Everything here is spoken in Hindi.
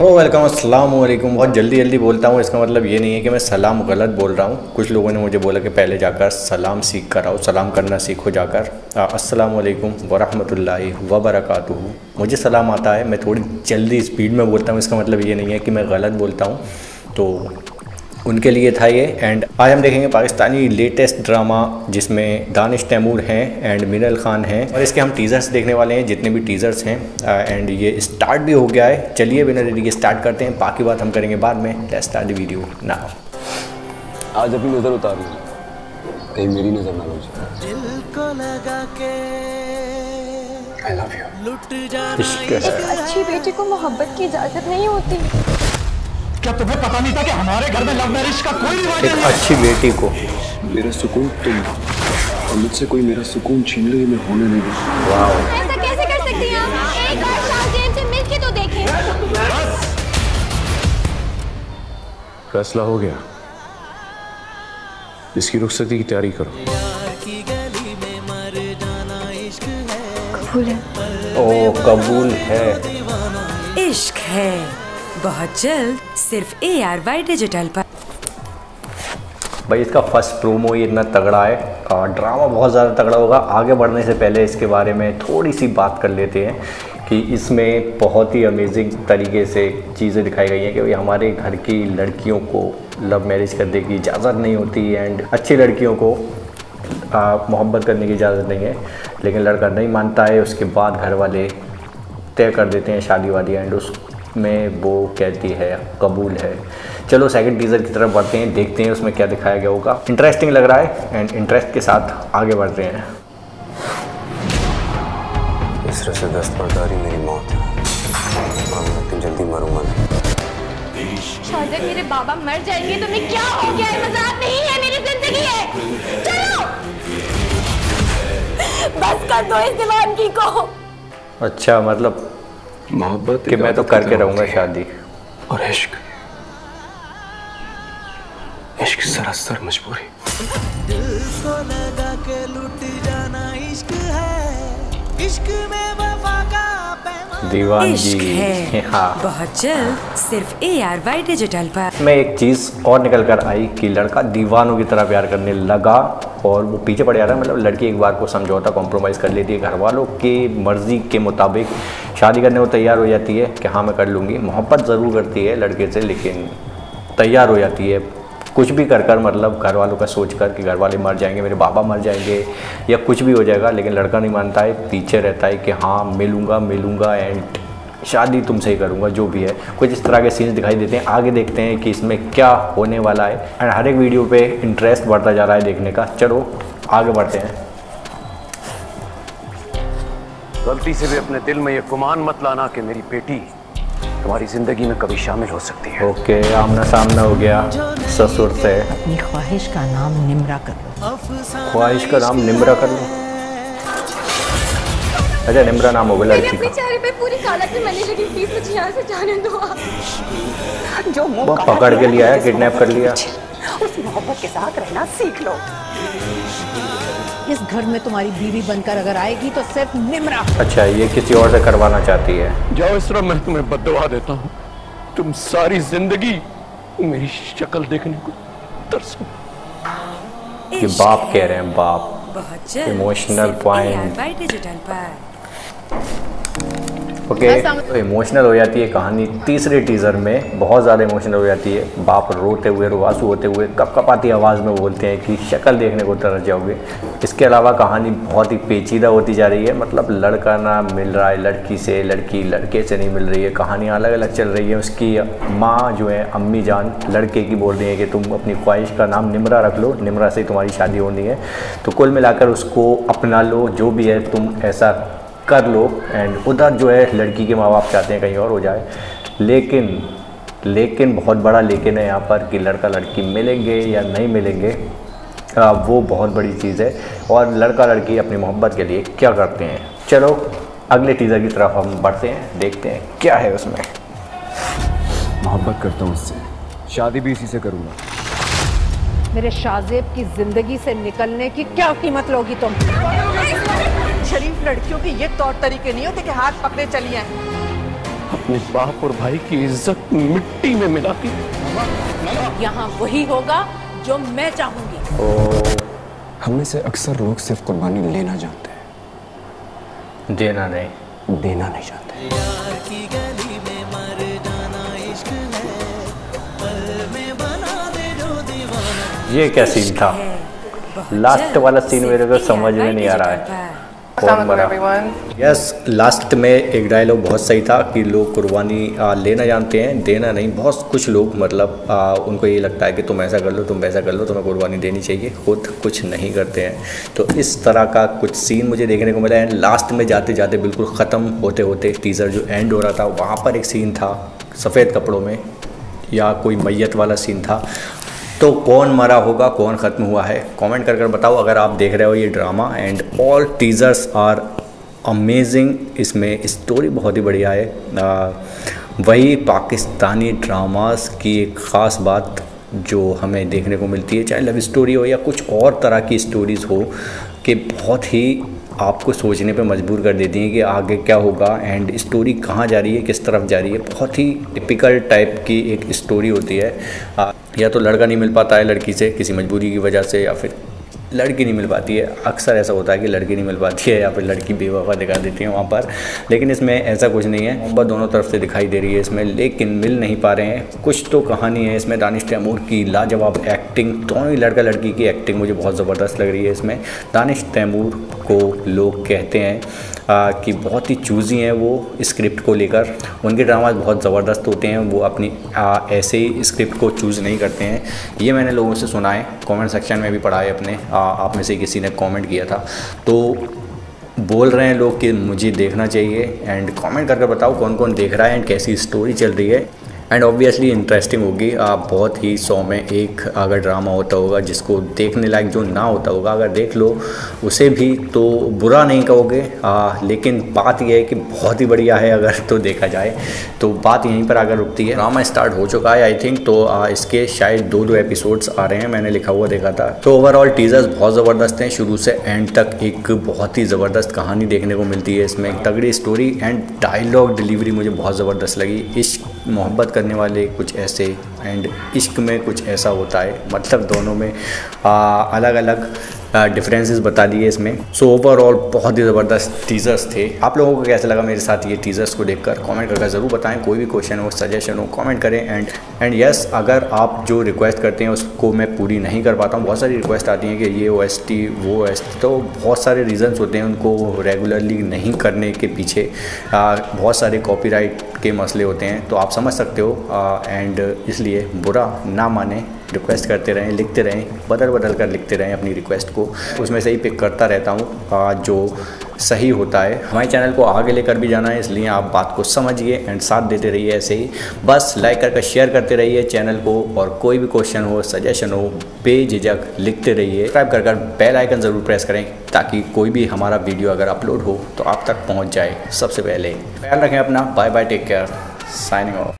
हेलो वेलकम अस्सलाम वालेकुम। बहुत जल्दी जल्दी बोलता हूँ, इसका मतलब ये नहीं है कि मैं सलाम गलत बोल रहा हूँ। कुछ लोगों ने मुझे बोला कि पहले जाकर सलाम सीख कर आओ, सलाम करना सीखो जाकर। अस्सलाम वालेकुम वरहमतुल्लाहि वबरकातुहू मुझे सलाम आता है। मैं थोड़ी जल्दी स्पीड में बोलता हूँ, इसका मतलब ये नहीं है कि मैं गलत बोलता हूँ। तो उनके लिए था ये। एंड आज हम देखेंगे पाकिस्तानी लेटेस्ट ड्रामा जिसमें दानिश तैमूर हैं एंड मिनल खान हैं, और इसके हम टीज़र्स देखने वाले हैं, जितने भी टीज़र्स हैं। एंड ये स्टार्ट भी हो गया है। चलिए बिना देरी के स्टार्ट करते हैं, बाकी बात हम करेंगे बाद में। Let's start the video now. आज अपनी नज़र उतार लो, कहीं मेरी नज़र ना लग। अच्छी बेटी को मोहब्बत की इजाज़त नहीं होती। क्या तुम्हें पता नहीं था कि हमारे घर में लव मैरिज का कोई रिवाज नहीं है? अच्छी बेटी को मेरा सुकून तुम और मुझसे कोई मेरा सुकून छीन ले, मैं होने नहीं दूंगा। वाह, ऐसा कैसे कर सकती हैं आप? एक बार शाहजेब से मिल के तो देखें। फैसला हो गया, इसकी रुखसती की तैयारी करो। कबूल है। ओ कबूल है, इश्क है। बहुत जल्द सिर्फ ARY डिजिटल पर। भाई इसका फर्स्ट प्रोमो ही इतना तगड़ा है, ड्रामा बहुत ज़्यादा तगड़ा होगा। आगे बढ़ने से पहले इसके बारे में थोड़ी सी बात कर लेते हैं कि इसमें बहुत ही अमेजिंग तरीके से चीज़ें दिखाई गई हैं कि भाई हमारे घर की लड़कियों को लव मैरिज करने की इजाज़त नहीं होती, एंड अच्छी लड़कियों को मोहब्बत करने की इजाज़त नहीं है। लेकिन लड़का नहीं मानता है, उसके बाद घर वाले तय कर देते हैं शादी वादी, एंड उस में वो कहती है कबूल है। चलो सेकंड टीजर की तरफ बढ़ते हैं, देखते हैं उसमें क्या दिखाया गया होगा। इंटरेस्टिंग लग रहा है एंड इंटरेस्ट के साथ आगे बढ़ते हैं। इसरे से दस्तबरदारी मेरी मौत है, मैं जल्दी मरूंगा। शायद मेरे बाबा मर जाएंगे। तुम्हें क्या हो गया है? मजाक नहीं है, मेरी जिंदगी है। चलो बस कर दो इस दीवानगी को। अच्छा, मतलब मोहब्बत कि मैं तो करके रहूंगा शादी, और इश्क इश्क सरासर मजबूरी। दिल को लगा के लूट जाना इश्क है, इश्क में वफा का पैमाना। दीवानगी है। हाँ, बहुत जल्द सिर्फ ARY डिजिटल पर। मैं एक चीज और निकल कर आई कि लड़का दीवानों की तरह प्यार करने लगा और वो पीछे पड़ जा रहा है। मतलब लड़की एक बार को समझौता कॉम्प्रोमाइज़ कर लेती है, घर वालों के मर्ज़ी के मुताबिक शादी करने को तैयार हो जाती है कि हाँ मैं कर लूँगी। मोहब्बत ज़रूर करती है लड़के से, लेकिन तैयार हो जाती है कुछ भी कर कर, मतलब घर वालों का सोच कर कि घर वाले मर जाएंगे, मेरे बाबा मर जाएंगे या कुछ भी हो जाएगा। लेकिन लड़का नहीं मानता है, पीछे रहता है कि हाँ मिलूँगा मिलूँगा एंड शादी तुमसे ही करूँगा, जो भी है। कुछ इस तरह के सीन्स दिखाई देते हैं। आगे देखते हैं कि इसमें क्या होने वाला है, एंड हर एक वीडियो पे इंटरेस्ट बढ़ता जा रहा है देखने का। चलो आगे बढ़ते हैं। गलती से भी अपने दिल में ये गुमान मत लाना कि मेरी बेटी तुम्हारी जिंदगी में कभी शामिल हो सकती है। ओके, आमना सामना हो गया ससुर से। अपनी ख्वाहिश का नाम निम्रा कर लो। ख्वाहिश का नाम निम्रा कर लो। अच्छा, निम्रा नाम होगा लड़की का। चेहरे पे पूरी कालक में मैंने लगी, प्लीज मुझे यहाँ से जाने दो। जो वो पकड़ के लिया है, किडनैप कर लिया। उस मोहब्बत के साथ रहना सीख लो। इस घर में तुम्हारी बीवी बनकर अगर आएगी तो सिर्फ निम्रा। अच्छा, ये किसी और से करवाना चाहती है। जाओ इसरा, मैं तुम्हें बददुआ देता हूँ, तुम सारी जिंदगी मेरी शक्ल देखने को तरसो। ये बाप कह रहे हैं, बाप। Emotional point. ओके, तो इमोशनल हो जाती है कहानी तीसरे टीज़र में, बहुत ज़्यादा इमोशनल हो जाती है। बाप रोते हुए, रुआंसू होते हुए, कपकपाती आवाज़ में बोलते हैं कि शक्ल देखने को तरस जाओगे। इसके अलावा कहानी बहुत ही पेचीदा होती जा रही है। मतलब लड़का ना मिल रहा है लड़की से, लड़की लड़के से नहीं मिल रही है, कहानियाँ अलग अलग चल रही है। उसकी माँ जो है अम्मी जान लड़के की बोल रही है कि तुम अपनी ख्वाहिश का नाम निम्रा रख लो, निम्रा से तुम्हारी शादी होनी है। तो कुल मिलाकर उसको अपना लो, जो भी है तुम ऐसा कर लो। एंड उधर जो है लड़की के माँ बाप चाहते हैं कहीं और हो जाए, लेकिन बहुत बड़ा लेकिन है यहाँ पर कि लड़का लड़की मिलेंगे या नहीं मिलेंगे, वो बहुत बड़ी चीज़ है। और लड़का लड़की अपनी मोहब्बत के लिए क्या करते हैं। चलो अगले टीज़र की तरफ हम बढ़ते हैं, देखते हैं क्या है उसमें। मोहब्बत करता हूँ उससे, शादी भी इसी से करूँगा। मेरे शाहजेब की ज़िंदगी से निकलने की क्या कीमत लोगी तुम? शरीफ लड़कियों के ये तौर तरीके नहीं होते कि हाथ पकड़े चली आए। अपने बाप और भाई की इज्जत मिट्टी में मिला दी। यहाँ वही होगा जो मैं चाहूंगी। ओ, हमें से अक्सर लोग सिर्फ कुर्बानी लेना जानते हैं, देना नहीं, देना नहीं जानते। ये क्या सीन था? लास्ट वाला सीन मेरे को समझ में नहीं आ रहा है। कौन बना? यस, लास्ट में एक डायलॉग बहुत सही था कि लोग कुर्बानी लेना जानते हैं, देना नहीं। बहुत कुछ लोग मतलब उनको ये लगता है कि तुम ऐसा कर लो, तुम वैसा कर लो, तुम्हें कुर्बानी देनी चाहिए, खुद कुछ नहीं करते हैं। तो इस तरह का कुछ सीन मुझे देखने को मिला है। लास्ट में जाते जाते बिल्कुल ख़त्म होते होते टीज़र जो एंड हो रहा था, वहाँ पर एक सीन था सफ़ेद कपड़ों में या कोई मैयत वाला सीन था। तो कौन मरा होगा, कौन ख़त्म हुआ है, कमेंट कर बताओ अगर आप देख रहे हो ये drama. And all teasers are amazing, इसमें स्टोरी बहुत ही बढ़िया है। वही पाकिस्तानी ड्रामास की एक ख़ास बात जो हमें देखने को मिलती है, चाहे लव स्टोरी हो या कुछ और तरह की स्टोरीज़ हो, कि बहुत ही आपको सोचने पे मजबूर कर देती हैं कि आगे क्या होगा एंड स्टोरी कहाँ जा रही है, किस तरफ जा रही है। बहुत ही टिपिकल टाइप की एक स्टोरी होती है। या तो लड़का नहीं मिल पाता है लड़की से किसी मजबूरी की वजह से, या फिर लड़की नहीं मिल पाती है। अक्सर ऐसा होता है कि लड़की नहीं मिल पाती है या फिर लड़की बेवफा दिखा देती है वहाँ पर, लेकिन इसमें ऐसा कुछ नहीं है। मोहब्बत दोनों तरफ से दिखाई दे रही है इसमें, लेकिन मिल नहीं पा रहे हैं। कुछ तो कहानी है इसमें। दानिश तैमूर की लाजवाब एक्टिंग, दोनों ही लड़का लड़की की एक्टिंग मुझे बहुत ज़बरदस्त लग रही है इसमें। दानिश तैमूर को लोग कहते हैं कि बहुत ही चूज़ी हैं वो स्क्रिप्ट को लेकर। उनके ड्रामाज बहुत ज़बरदस्त होते हैं, वो अपनी ऐसे ही स्क्रिप्ट को चूज़ नहीं करते हैं। ये मैंने लोगों से सुना है, कॉमेंट सेक्शन में भी पढ़ा है। अपने आप में से किसी ने कमेंट किया था, तो बोल रहे हैं लोग कि मुझे देखना चाहिए। एंड कमेंट करके बताओ कौन कौन देख रहा है एंड कैसी स्टोरी चल रही है। एंड ऑब्वियसली इंटरेस्टिंग होगी। आप बहुत ही 100 में 1 अगर ड्रामा होता होगा जिसको देखने लायक जो ना होता होगा, अगर देख लो उसे भी तो बुरा नहीं कहोगे। लेकिन बात यह है कि बहुत ही बढ़िया है अगर तो देखा जाए। तो बात यहीं पर अगर रुकती है। ड्रामा स्टार्ट हो चुका है आई थिंक, तो इसके शायद 2-2 एपिसोड्स आ रहे हैं, मैंने लिखा हुआ देखा था। तो ओवरऑल टीजर्स बहुत ज़बरदस्त हैं, शुरू से एंड तक एक बहुत ही ज़बरदस्त कहानी देखने को मिलती है इसमें। तगड़ी स्टोरी एंड डायलॉग डिलीवरी मुझे बहुत ज़बरदस्त लगी। इश्क मोहब्बत करने वाले कुछ ऐसे एंड इश्क में कुछ ऐसा होता है, मतलब दोनों में अलग अलग डिफरेंसेस बता दिए इसमें। सो ओवरऑल बहुत ही ज़बरदस्त टीजर्स थे। आप लोगों को कैसा लगा मेरे साथ ये टीजर्स को देखकर, कमेंट करके ज़रूर बताएं। कोई भी क्वेश्चन हो, सजेशन हो, कमेंट करें। एंड यस, अगर आप जो रिक्वेस्ट करते हैं उसको मैं पूरी नहीं कर पाता हूँ। बहुत सारी रिक्वेस्ट आती हैं कि ये OST वो OST, तो बहुत सारे रीज़न्स होते हैं उनको रेगुलरली नहीं करने के पीछे। बहुत सारे कॉपीराइट के मसले होते हैं, तो आप समझ सकते हो। एंड इसलिए बुरा ना माने, रिक्वेस्ट करते रहें, लिखते रहें, बदल बदल कर लिखते रहें अपनी रिक्वेस्ट को। उसमें से ही पिक करता रहता हूँ जो सही होता है। हमारे चैनल को आगे लेकर भी जाना है, इसलिए आप बात को समझिए एंड साथ देते रहिए। ऐसे ही बस लाइक करके शेयर करते रहिए चैनल को, और कोई भी क्वेश्चन हो, सजेशन हो, बेझिझक लिखते रहिए। सब्सक्राइब कर बेल आइकन ज़रूर प्रेस करें ताकि कोई भी हमारा वीडियो अगर अपलोड हो तो आप तक पहुँच जाए सबसे पहले। ख्याल रखें अपना। Bye bye, take care, signing of.